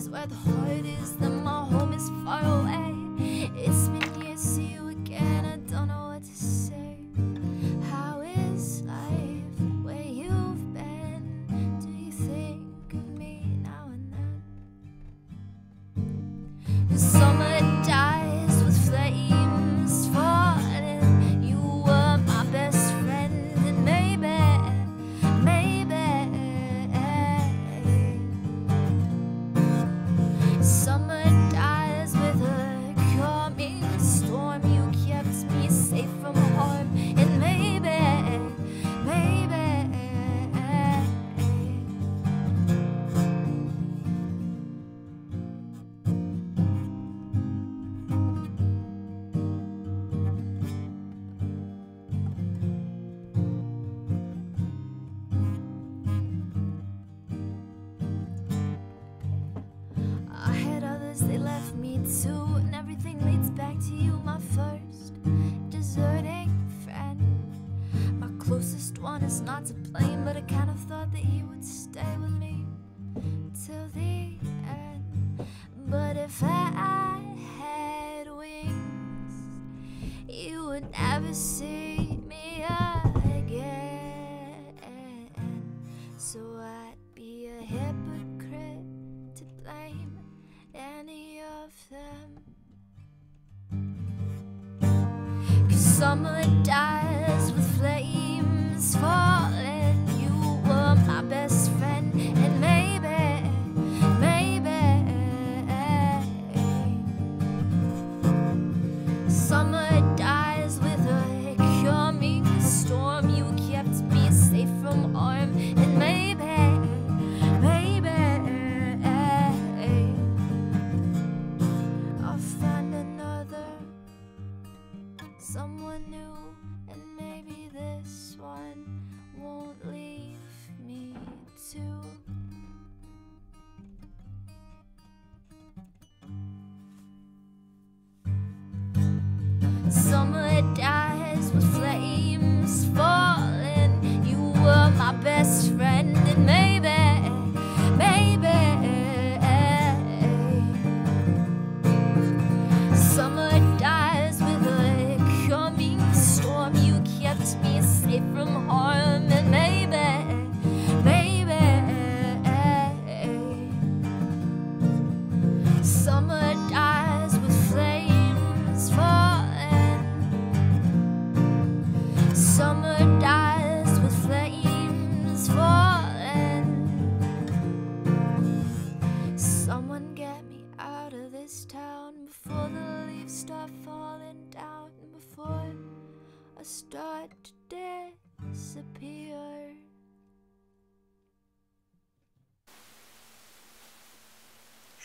is where the heart is, then my home is far away. It's been years, see you again, I don't know what to say. How is life where you've been? Do you think of me now and then? The summer dies with flames falling. You were my best friend, and maybe summer dies with a coming storm. You kept me safe from harm, and I had others, they left me too, and everything leads back to you, my first deserting friend. My closest one is not to blame, but I kind of thought that you would stay with me till the end. But if I had wings, you would never see me again. So I'd be a hypocrite to blame any of them. 'Cause summer dies with flames falling. You were my best friend, and maybe summer dies with a coming storm. You kept me safe from harm, and someone new, and maybe this one won't leave me too. Summer dies with flames falling. You were my best friend, and maybe summer dies with a storm. You kept me safe from harm, and maybe summer dies with flames falling. Summer dies with flames falling. Someone get me out of this town before the leaves start falling down, before I start to disappear.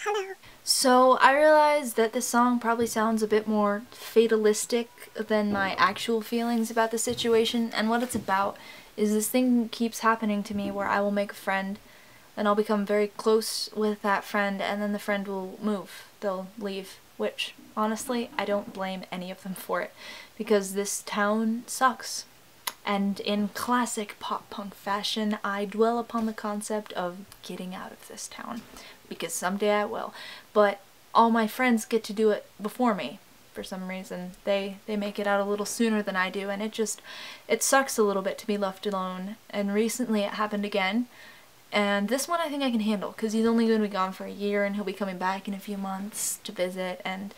Hello. So I realized that this song probably sounds a bit more fatalistic than my actual feelings about the situation, and what it's about is this thing keeps happening to me where I will make a friend and I'll become very close with that friend, and then the friend will move. They'll leave, which honestly I don't blame any of them for it, because this town sucks. And in classic pop punk fashion, I dwell upon the concept of getting out of this town, because someday I will. But all my friends get to do it before me for some reason. They make it out a little sooner than I do, and it sucks a little bit to be left alone. And recently it happened again. And this one I think I can handle, because he's only going to be gone for a year and he'll be coming back in a few months to visit, and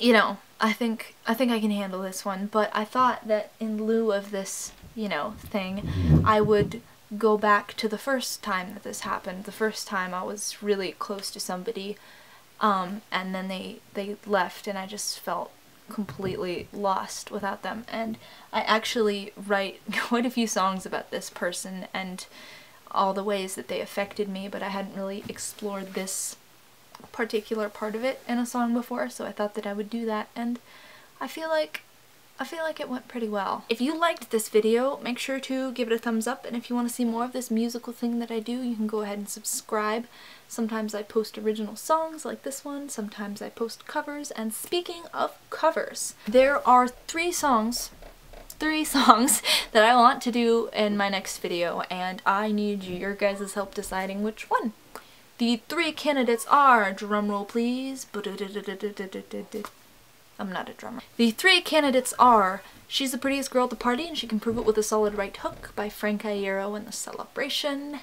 you know, I think I can handle this one. But I thought that in lieu of this, you know, thing, I would go back to the first time that this happened, the first time I was really close to somebody, and then they left and I just felt completely lost without them. And I actually write quite a few songs about this person and all the ways that they affected me, but I hadn't really explored this particular part of it in a song before, so I thought that I would do that, and I feel like it went pretty well. If you liked this video, make sure to give it a thumbs up, and if you want to see more of this musical thing that I do, you can go ahead and subscribe. Sometimes I post original songs like this one, sometimes I post covers, and speaking of covers, there are three songs that I want to do in my next video, and I need your guys' help deciding which one. The three candidates are, drumroll please. I'm not a drummer. The three candidates are She's the Prettiest Girl at the Party and She Can Prove It with a Solid Right Hook by Frank Iero and The Celebration.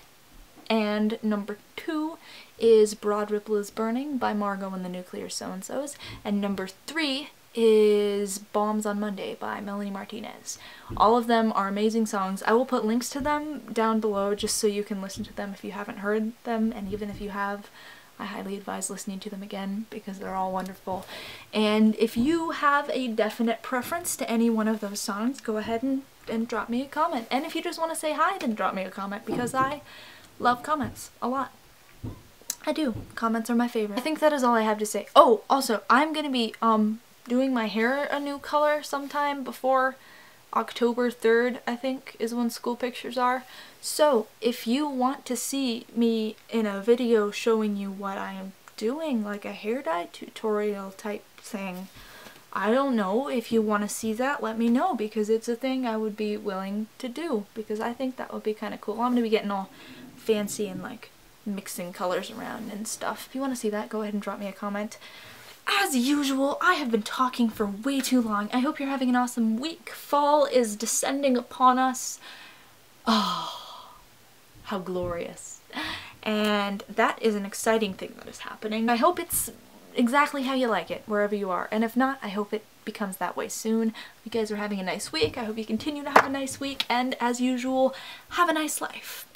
And number 2 is Broad Ripple is Burning by Margo and the Nuclear So-and-Sos. And number 3 is Bombs on Monday by Melanie Martinez. All of them are amazing songs. I will put links to them down below just so you can listen to them if you haven't heard them, and even if you have, I highly advise listening to them again because they're all wonderful. And if you have a definite preference to any one of those songs, go ahead and drop me a comment. And if you just want to say hi, then drop me a comment because I love comments a lot. I do. Comments are my favorite. I think that is all I have to say. Oh, also, I'm going to be doing my hair a new color sometime before October 3rd, I think, is when school pictures are. So if you want to see me in a video showing you what I am doing, like a hair dye tutorial type thing, I don't know, if you want to see that, let me know, because it's a thing I would be willing to do, because I think that would be kind of cool. I'm going to be getting all fancy and like mixing colors around and stuff. If you want to see that, go ahead and drop me a comment. As usual, I have been talking for way too long. I hope you're having an awesome week. Fall is descending upon us. Oh, how glorious. And that is an exciting thing that is happening. I hope it's exactly how you like it, wherever you are. And if not, I hope it becomes that way soon. You guys are having a nice week. I hope you continue to have a nice week. And as usual, have a nice life.